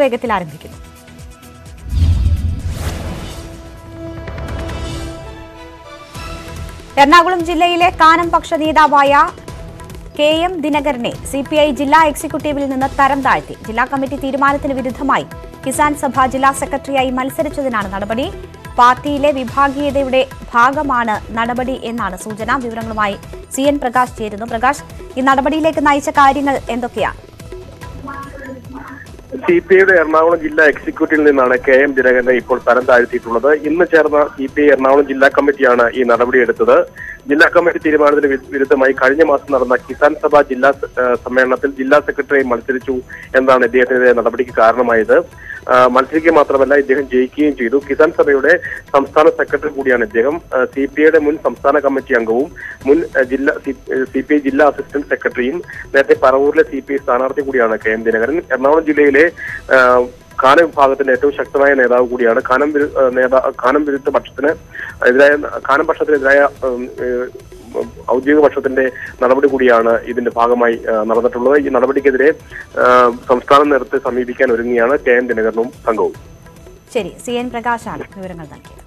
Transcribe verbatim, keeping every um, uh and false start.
വേഗത്തിൽ ആരംഭിക്കുന്നു. എറണാകുളം ജില്ലയിലെ കാനം പക്ഷ നേതാവായ കെ എം ദിനകരനെ സി പി ഐ ജില്ലാ എക്സിക്യൂട്ടീവിൽ നിന്ന് തരം താഴ്ത്തി. ജില്ലാ കമ്മിറ്റി തീരുമാനത്തിന് വിരുദ്ധമായി കിസാൻ സഭ ജില്ലാ സെക്രട്ടറിയായി മത്സരിച്ചതിനാണ് നടപടി. പാർട്ടിയിലെ വിഭാഗീയതയുടെ ഭാഗമാണ് നടപടി എന്നാണ് സൂചന. വിവരങ്ങളുമായി സി എൻ പ്രകാശ് ചേരുന്നു. പ്രകാശ്, ഈ നടപടിയിലേക്ക് നയിച്ച കാര്യങ്ങൾ എന്തൊക്കെയാണ്? സി പി ഐയുടെ എറണാകുളം ജില്ലാ എക്സിക്യൂട്ടീവിൽ നിന്നാണ് കെ എം ദിനകരനെ ഇപ്പോൾ തരം താഴ്ത്തിയിട്ടുള്ളത്. ഇന്ന് ചേർന്ന സി പി ഐ എറണാകുളം ജില്ലാ കമ്മിറ്റിയാണ് ഈ നടപടിയെടുത്തത്. ജില്ലാ കമ്മിറ്റി തീരുമാനത്തിന് വിരുദ്ധമായി കഴിഞ്ഞ മാസം നടന്ന കിസാൻ സഭ ജില്ലാ സമ്മേളനത്തിൽ ജില്ലാ സെക്രട്ടറി മത്സരിച്ചു എന്നാണ് ഇദ്ദേഹത്തിനെതിരെ നടപടിക്ക് കാരണമായത്. മത്സരിക്കുക മാത്രമല്ല, ഇദ്ദേഹം ജയിക്കുകയും ചെയ്തു. കിസാൻ സഭയുടെ സംസ്ഥാന സെക്രട്ടറി കൂടിയാണ് ഇദ്ദേഹം. സി പി ഐയുടെ മുൻ സംസ്ഥാന കമ്മിറ്റി അംഗവും മുൻ ജില്ലാ സി പി ഐ ജില്ലാ അസിസ്റ്റന്റ് സെക്രട്ടറിയും നേരത്തെ പറവൂരിലെ സി പി ഐ സ്ഥാനാർത്ഥി കൂടിയാണ് കെ എം ദിനകരൻ. എറണാകുളം ജില്ലയിലെ കാനം വിഭാഗത്തിന്റെ ഏറ്റവും ശക്തമായ നേതാവ് കൂടിയാണ്. കാനം നേതാ കാനം വിരുദ്ധ പക്ഷത്തിന് എതിരായ കാനം പക്ഷത്തിനെതിരായ ഔദ്യോഗിക പക്ഷത്തിന്റെ നടപടി കൂടിയാണ് ഇതിന്റെ ഭാഗമായി നടന്നിട്ടുള്ളത്. ഈ നടപടിക്കെതിരെ സംസ്ഥാന നേതൃത്വത്തെ സമീപിക്കാൻ ഒരുങ്ങിയാണ് കെ എം ദിനകരനും സംഘവും. ശരി, സി എൻ പ്രകാശാണ് വിവരങ്ങൾ നൽകിയത്.